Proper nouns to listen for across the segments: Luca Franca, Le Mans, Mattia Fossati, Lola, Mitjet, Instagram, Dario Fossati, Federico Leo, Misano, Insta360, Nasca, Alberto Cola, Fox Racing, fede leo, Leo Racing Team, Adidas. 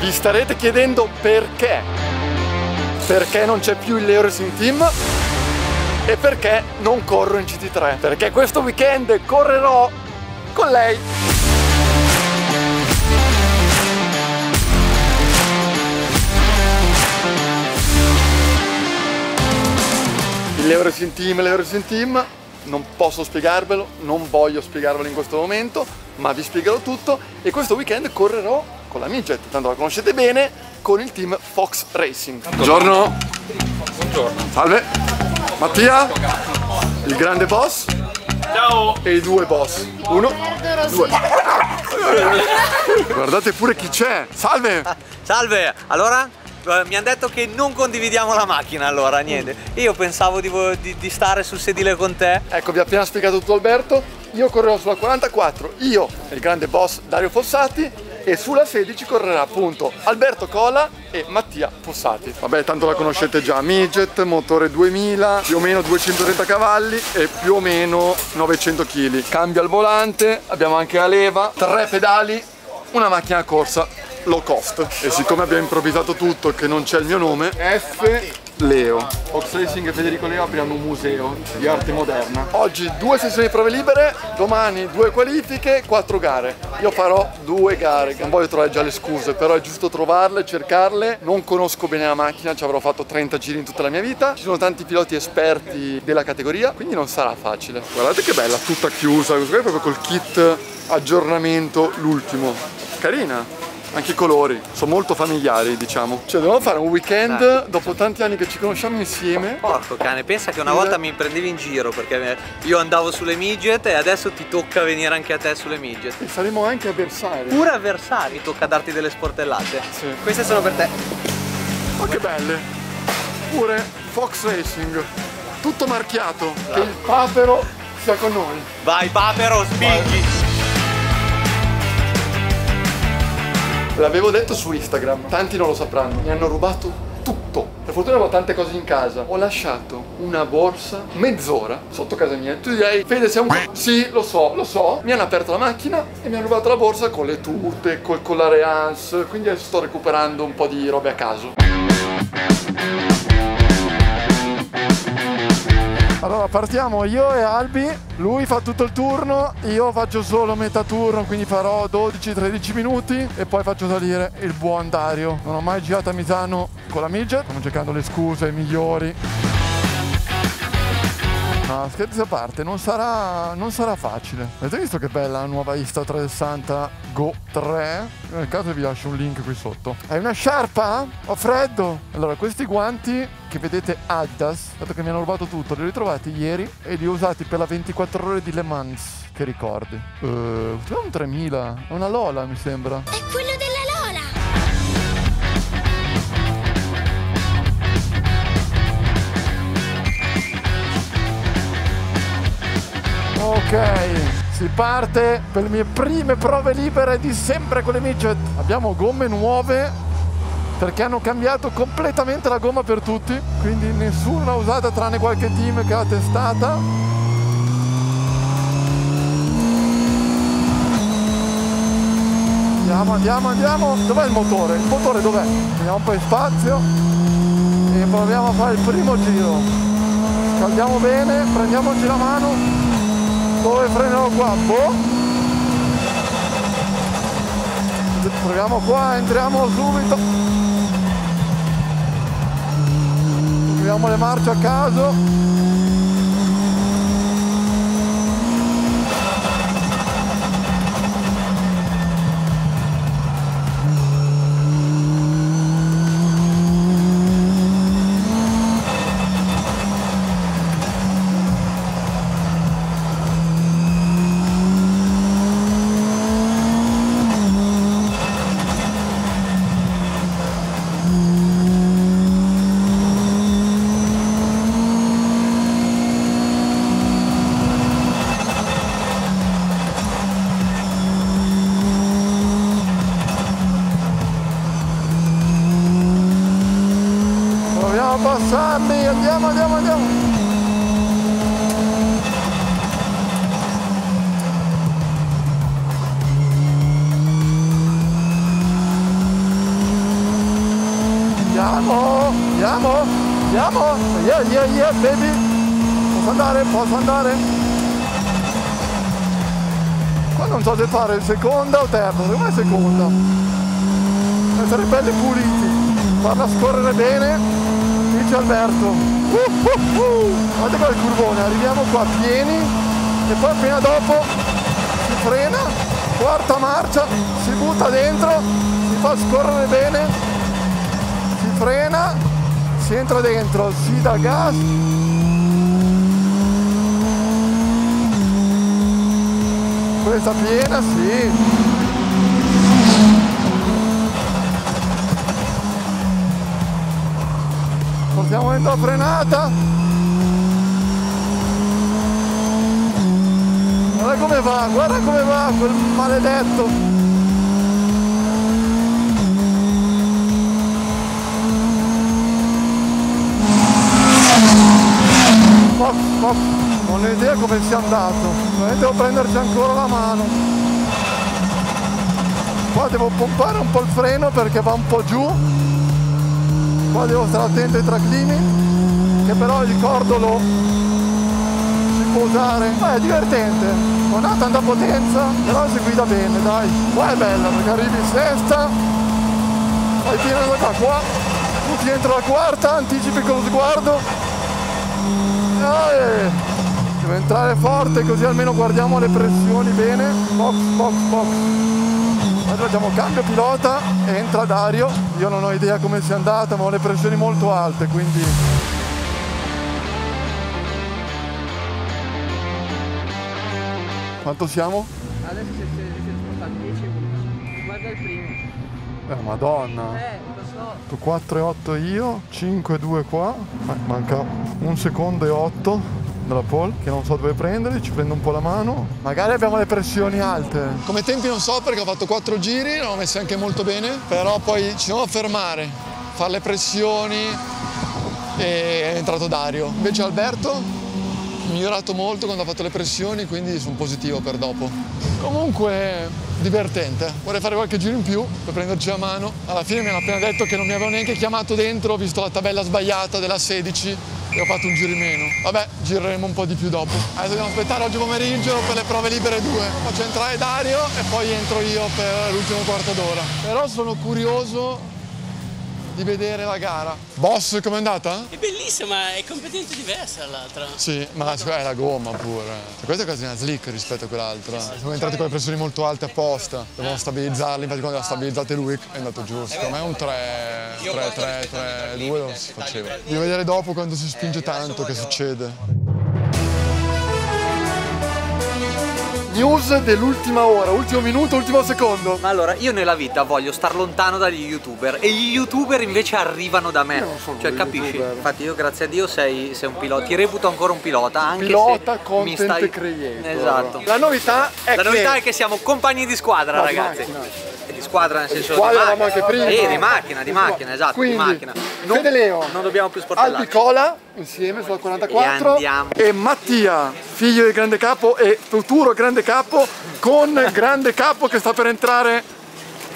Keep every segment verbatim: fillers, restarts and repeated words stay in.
Vi starete chiedendo perché. Perché non c'è più il Leo Racing Team e perché non corro in C T tre. Perché questo weekend correrò con lei. Il Leo Racing Team, Leo Racing Team, non posso spiegarvelo, non voglio spiegarvelo in questo momento, ma vi spiegherò tutto e questo weekend correrò con la Mitjet, tanto la conoscete bene, con il team Fox Racing. Buongiorno. Buongiorno. Salve. Mattia, il grande boss. Ciao. E i due boss. Uno, due. Guardate pure chi c'è. Salve. Salve. Allora? Mi hanno detto che non condividiamo la macchina, allora niente. Io pensavo di, di, di stare sul sedile con te. Ecco, vi ha appena spiegato tutto Alberto. Io correrò sulla quarantaquattro, io, il grande boss Dario Fossati, e sulla sedici correrà appunto Alberto Cola e Mattia Fossati. Vabbè, tanto la conoscete già, Midget, motore duemila, più o meno duecentotrenta cavalli e più o meno novecento chili. Cambio al volante, abbiamo anche la leva, tre pedali, una macchina a corsa low cost, e siccome abbiamo improvvisato tutto, che non c'è il mio nome, F Leo. Fox Racing e Federico Leo apriranno un museo di arte moderna. Oggi due sessioni di prove libere, domani due qualifiche, quattro gare. Io farò due gare, non voglio trovare già le scuse, però è giusto trovarle, cercarle. Non conosco bene la macchina, ci avrò fatto trenta giri in tutta la mia vita. Ci sono tanti piloti esperti della categoria, quindi non sarà facile. Guardate che bella, tutta chiusa, questo qua è proprio col kit aggiornamento, l'ultimo. Carina. Anche i colori, sono molto familiari, diciamo. Cioè, dobbiamo fare un weekend, dopo tanti anni che ci conosciamo insieme. Porco cane, pensa che una volta mi prendevi in giro perché io andavo sulle Midget e adesso ti tocca venire anche a te sulle Midget. E saremo anche avversari. Pure avversari, mi tocca darti delle sportellate. Sì. Queste sono per te. Ma che belle. Pure Fox Racing, tutto marchiato, che il papero sia con noi. Vai papero, spingi! Vai. L'avevo detto su Instagram, tanti non lo sapranno, mi hanno rubato tutto. Per fortuna avevo tante cose in casa. Ho lasciato una borsa mezz'ora sotto casa mia. Tu direi, Fede sei un c***o? Sì, lo so, lo so. Mi hanno aperto la macchina e mi hanno rubato la borsa con le tute, col collare Hans. Quindi adesso sto recuperando un po' di robe a caso. Allora partiamo io e Albi, lui fa tutto il turno, io faccio solo metà turno, quindi farò dodici tredici minuti e poi faccio salire il buon Dario. Non ho mai girato a Misano con la Midget, stiamo cercando le scuse migliori. Ma scherzi a parte, non sarà, non sarà facile. Avete visto che bella la nuova Insta trecentosessanta Go tre? Nel caso vi lascio un link qui sotto. Hai una sciarpa? Ho freddo! Allora, questi guanti che vedete Adidas, dato che mi hanno rubato tutto, li ho ritrovati ieri e li ho usati per la ventiquattro ore di Le Mans, che ricordi. Uh, un tremila, è una Lola mi sembra. È quello della Lola! Ok, si parte per le mie prime prove libere di sempre con le Midget. Abbiamo gomme nuove, perché hanno cambiato completamente la gomma per tutti, quindi nessuno l'ha usata tranne qualche team che ha testata. Andiamo, andiamo, andiamo. Dov'è il motore? Il motore dov'è? Andiamo un po' in spazio e proviamo a fare il primo giro. Scaldiamo bene, prendiamoci la mano. Dove freno qua? Boh. Proviamo qua, entriamo subito. Tiriamo le marce a caso. Passarli, andiamo, andiamo, andiamo. Andiamo, andiamo, andiamo. Yeah, yeah, yeah, baby. Posso andare, posso andare. Qua non so se fare seconda o terza, secondo me seconda. Per essere belli puliti, farla scorrere bene. Qui c'è Alberto. Uh, uh, uh. Guarda qua il curvone, arriviamo qua pieni. E poi appena dopo si frena, quarta marcia, si butta dentro, si fa scorrere bene. Frena, si entra dentro, si dà gas. Questa piena, sì. Portiamo dentro la frenata. Guarda come va, guarda come va quel maledetto. Pop, pop. Non ho idea come sia andato, devo prenderci ancora la mano. Qua devo pompare un po' il freno perché va un po' giù. Qua devo stare attento ai traclini, che però il cordolo si può usare. Ma è divertente, non ha tanta potenza, però si guida bene, dai. Qua è bella perché arrivi in sesta, fai piena da qua, tu ti entri la quarta, anticipi con lo sguardo. Deve entrare forte così almeno guardiamo le pressioni bene. Box, box, box. Adesso facciamo cambio pilota, entra Dario. Io non ho idea come sia andata, ma ho le pressioni molto alte, quindi quanto siamo? Adesso si siete spostati dieci e undici. Guarda il primo. Eh, madonna. Eh. quattro e otto io, cinque e due qua, manca un secondo e otto dalla pole, che non so dove prendere, ci prendo un po' la mano, magari abbiamo le pressioni alte. Come tempi non so perché ho fatto quattro giri, l'ho messo anche molto bene, però poi ci devo fermare, fare le pressioni e è entrato Dario. Invece Alberto migliorato molto quando ha fatto le pressioni, quindi sono positivo per dopo. Comunque divertente, vorrei fare qualche giro in più per prenderci la mano. Alla fine mi hanno appena detto che non mi avevo neanche chiamato dentro, ho visto la tabella sbagliata della sedici e ho fatto un giro in meno. Vabbè, gireremo un po' di più dopo. Adesso dobbiamo aspettare oggi pomeriggio per le prove libere due. Faccio entrare Dario e poi entro io per l'ultimo quarto d'ora. Però sono curioso di vedere la gara. Boss, com'è andata? È bellissima, è completamente diversa dall'altra. Sì, ma è la gomma pure. Questa è quasi una slick rispetto a quell'altra. Sì, sì, siamo entrati con le pressioni molto alte apposta. Dobbiamo stabilizzarli, infatti quando l'ha stabilizzate lui è andato giù. Secondo me un tre tre tre tre due non si faceva. Devo vedere dopo quando si spinge tanto che succede. News dell'ultima ora, ultimo minuto, ultimo secondo. Ma allora, io nella vita voglio star lontano dagli youtuber e gli youtuber invece arrivano da me. Io non sono, cioè, capisci? YouTuber. Infatti io, grazie a Dio, sei, sei un pilota, ti reputo ancora un pilota, anche pilota, se content mi stai creando. Esatto. La novità è La che... novità è che siamo compagni di squadra, no, ragazzi. Di e di squadra nel senso di macchina. Anche prima. Eh, di macchina, di macchina, esatto, quindi, di macchina. Non, Fede Leo, non dobbiamo più sportellare. Alberto Cola insieme sulla quarantaquattro e, e Mattia, figlio del grande capo e futuro grande capo con grande capo che sta per entrare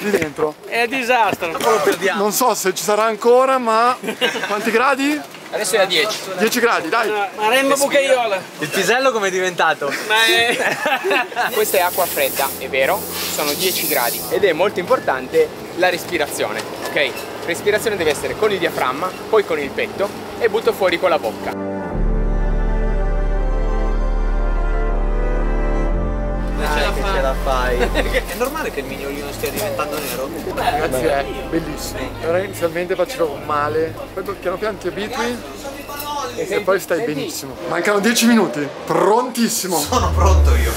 lì dentro. È disastro, lo perdiamo. Non so se ci sarà ancora, ma quanti gradi? Adesso è a dieci. dieci gradi, dai. Ma Rembo Bucaiola. Il pisello com'è diventato? Ma è... Questa è acqua fredda, è vero, sono dieci gradi ed è molto importante la respirazione, ok? Respirazione deve essere con il diaframma, poi con il petto e butto fuori con la bocca. Ce la fai. È normale che il mignolino stia diventando nero? Ragazzi, è bellissimo. Però inizialmente facevo male, poi piano piano ti abitui e poi stai benissimo. Mancano dieci minuti, prontissimo. Sono pronto io.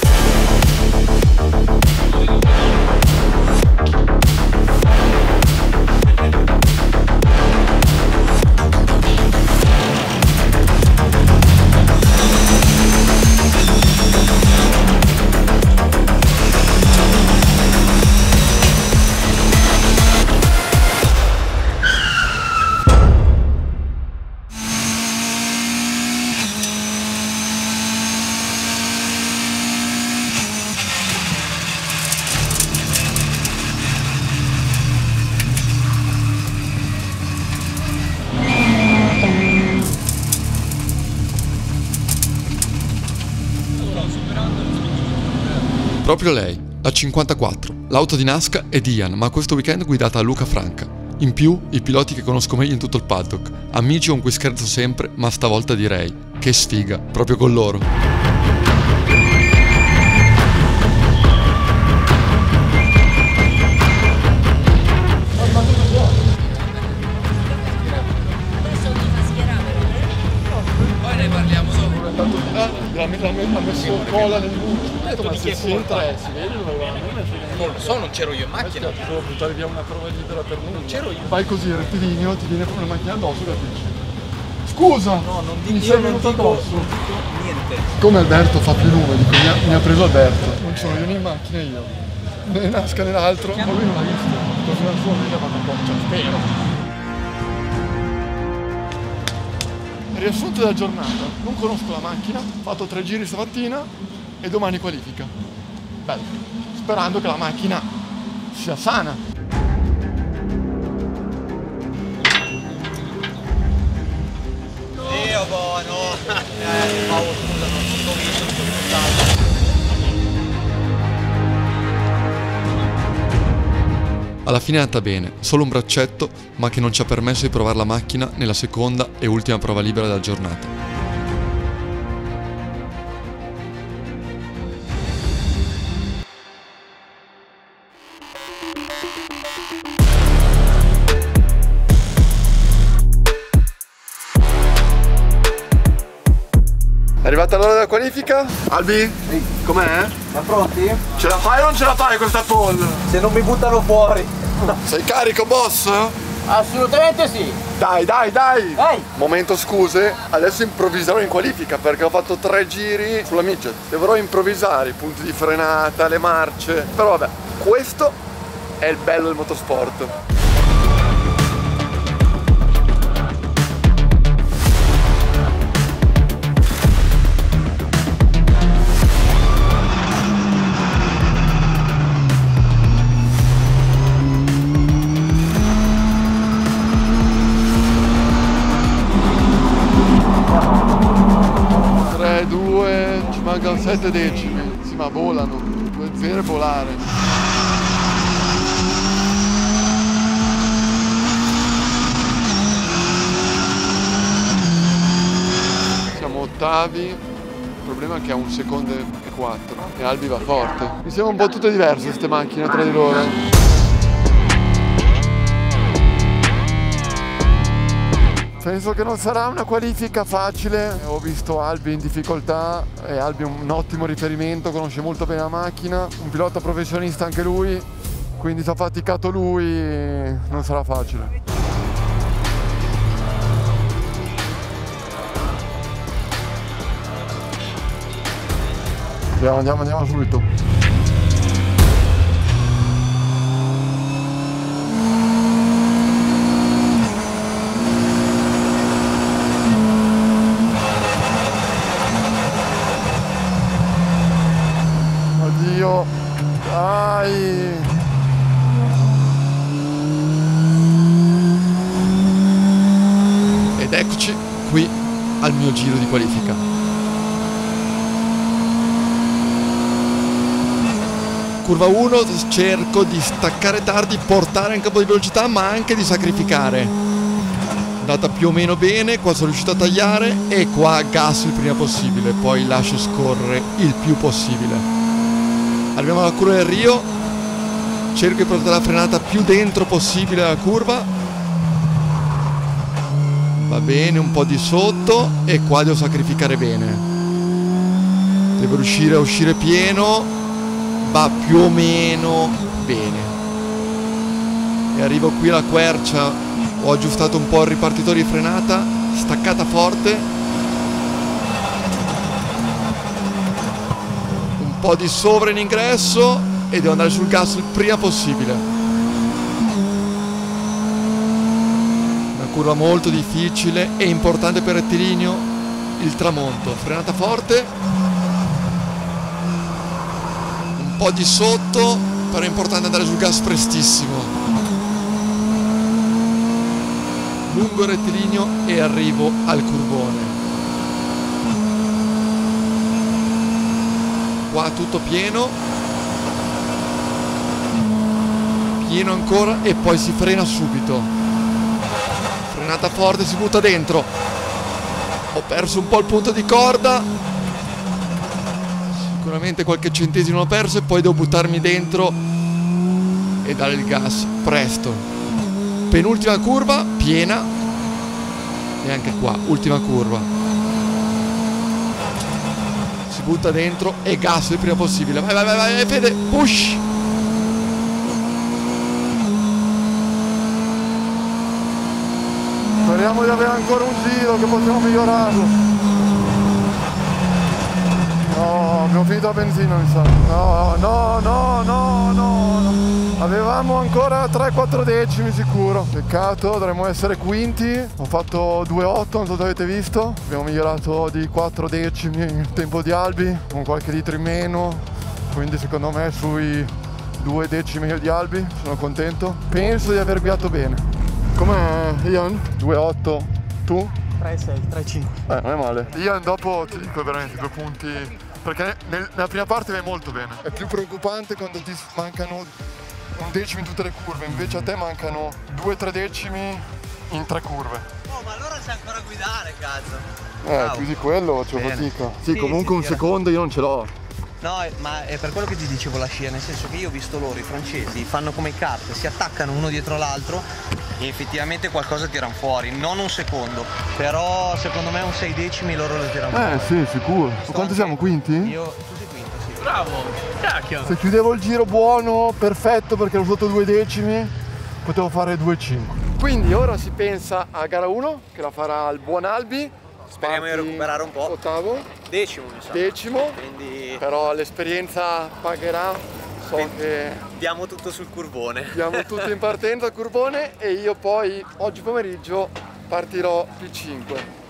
Proprio lei, la cinquantaquattro, l'auto di Nasca e di Ian, ma questo weekend guidata da Luca Franca. In più, i piloti che conosco meglio in tutto il paddock, amici con cui scherzo sempre, ma stavolta direi, che sfiga, proprio con loro. Ha messo Cola nel buco, ma se si entra, si vede dove vanno. Non lo so, non c'ero io in macchina. Ti devo buttare via una prova libera per nulla. Non c'ero io. Fai così, rettilineo, ti viene una macchina addosso e la dici. Scusa! No, non dico, mi sei venuto addosso. Niente. Come Alberto fa più lume, dico, mi ha, mi ha preso Alberto. Non sono io né in macchina io. Né Nasca né l'altro. Ma lui non l'ha visto. Torna al suo, mi ha fatto un po', cioè, spero. Riassunto della giornata, non conosco la macchina, ho fatto tre giri stamattina e domani qualifica. Bello, sperando che la macchina sia sana. Dio buono! Eh, Paolo, scusa, non sono convinto, non sono portato. Alla fine è andata bene, solo un braccetto, ma che non ci ha permesso di provare la macchina nella seconda e ultima prova libera della giornata. È arrivata l'ora della qualifica? Albi? Sì. Com'è? Ma pronti? Ce la fai o non ce la fai questa pole? Se non mi buttano fuori. Sei carico, boss? Assolutamente sì! Dai, dai, dai! Dai. Momento scuse, adesso improvviserò in qualifica perché ho fatto tre giri sulla Mitjet. Dovrò improvvisare i punti di frenata, le marce. Però vabbè, questo è il bello del motorsport. sette decimi, sì, ma volano, due zero volare. Siamo ottavi, il problema è che ha un secondo e quattro e Albi va forte. Mi sembra un po' tutte diverse queste macchine tra di loro. Penso che non sarà una qualifica facile, ho visto Albi in difficoltà e Albi è un ottimo riferimento, conosce molto bene la macchina, un pilota professionista anche lui, quindi se ha faticato lui non sarà facile. Andiamo, andiamo, andiamo subito. Ed eccoci qui al mio giro di qualifica. Curva uno, cerco di staccare tardi, portare in campo di velocità, ma anche di sacrificare. Andata più o meno bene, qua sono riuscito a tagliare e qua gasso il prima possibile, poi lascio scorrere il più possibile. Arriviamo alla curva del Rio, cerco di portare la frenata più dentro possibile alla curva, va bene, un po' di sotto e qua devo sacrificare bene, devo riuscire a uscire pieno, va più o meno bene e arrivo qui alla quercia, ho aggiustato un po' il ripartitore di frenata, staccata forte, un po' di sovra in ingresso e devo andare sul gas il prima possibile. Una curva molto difficile e importante per rettilineo, il tramonto, frenata forte, un po' di sotto, però è importante andare sul gas prestissimo. Lungo il rettilineo e arrivo al curvone. Qua tutto pieno pochino ancora e poi si frena subito. Frenata forte, si butta dentro. Ho perso un po' il punto di corda, sicuramente qualche centesimo l'ho perso, e poi devo buttarmi dentro e dare il gas presto. Penultima curva, piena, e anche qua, ultima curva, si butta dentro e gas il prima possibile. Vai, vai, vai, vai, Fede, push! Speriamo di avere ancora un giro che possiamo migliorarlo. No, abbiamo finito la benzina, mi sa. No, no, no, no, no, no. Avevamo ancora tre quattro decimi sicuro. Peccato, dovremmo essere quinti. Ho fatto due otto, non so se avete visto. Abbiamo migliorato di quattro decimi il tempo di Albi, con qualche litro in meno. Quindi secondo me sui due decimi di Albi sono contento. Penso di aver guidato bene. Com'è Ian? due otto, tu? tre sei, tre cinque. Eh, non è male. Ian dopo ti dico veramente due punti, perché nel, nella prima parte vai molto bene. È più preoccupante quando ti mancano un decimo in tutte le curve, invece a te mancano due tre decimi in tre curve. Oh, ma allora c'è ancora a guidare, cazzo. Eh, wow. Più di quello c'ho fatica. Sì, sì, comunque un secondo io non ce l'ho. No, ma è per quello che ti dicevo la scia, nel senso che io ho visto loro, i francesi, fanno come i kart, si attaccano uno dietro l'altro e effettivamente qualcosa tirano fuori, non un secondo, però secondo me un sei decimi loro lo tirano fuori. Eh sì, sicuro. Sto Quanto anche... siamo, quinti? Io, tu sei quinto, sì. Bravo, cacchio. Se chiudevo il giro buono, perfetto, perché ero sotto due decimi, potevo fare due cinque. Quindi ora si pensa a gara uno, che la farà il buon Albi. Speriamo di recuperare un po'. Ottavo. Decimo, mi sa. Decimo. Quindi... però l'esperienza pagherà. So che... diamo tutto sul curvone. Diamo tutto in partenza al curvone e io poi oggi pomeriggio partirò P cinque.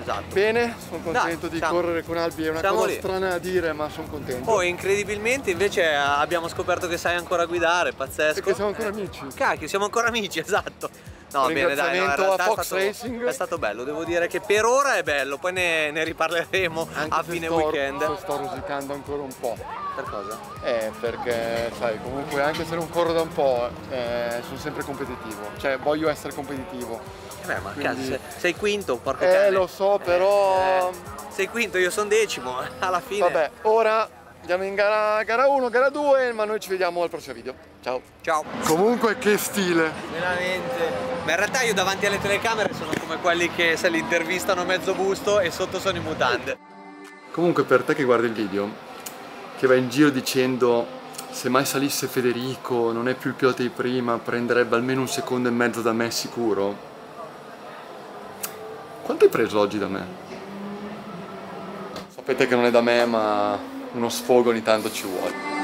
Esatto. Bene, sono contento Dai, di siamo. correre con Albi, è una siamo cosa lì. strana da dire, ma sono contento. Poi oh, incredibilmente invece abbiamo scoperto che sai ancora guidare, pazzesco. Perché siamo ancora eh. amici. Cacchio, siamo ancora amici, esatto. No, bene, dai, no, in realtà a Fox è stato, Racing. È stato bello, devo dire che per ora è bello, poi ne, ne riparleremo anche a fine sto, weekend. Sto, sto rosicando ancora un po'. Per cosa? Eh, perché sai, comunque anche se non corro da un po', eh, sono sempre competitivo, cioè voglio essere competitivo. Beh, ma Quindi... cazzo, sei quinto, porco cane. Eh, lo so, però... Eh, sei quinto, io sono decimo, alla fine. Vabbè, ora... andiamo in gara, gara uno, gara due, ma noi ci vediamo al prossimo video. Ciao. Ciao. Comunque che stile. Veramente. Ma in realtà io davanti alle telecamere sono come quelli che se li intervistano mezzo busto e sotto sono in mutande. Comunque per te che guardi il video, che vai in giro dicendo se mai salisse Federico, non è più il pilota di prima, prenderebbe almeno un secondo e mezzo da me sicuro. Quanto hai preso oggi da me? Sapete che non è da me, ma... uno sfogo ogni tanto ci vuole.